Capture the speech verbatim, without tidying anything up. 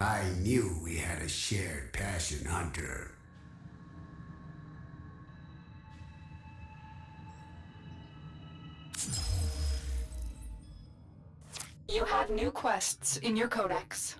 I knew we had a shared passion, Hunter. You have new quests in your codex.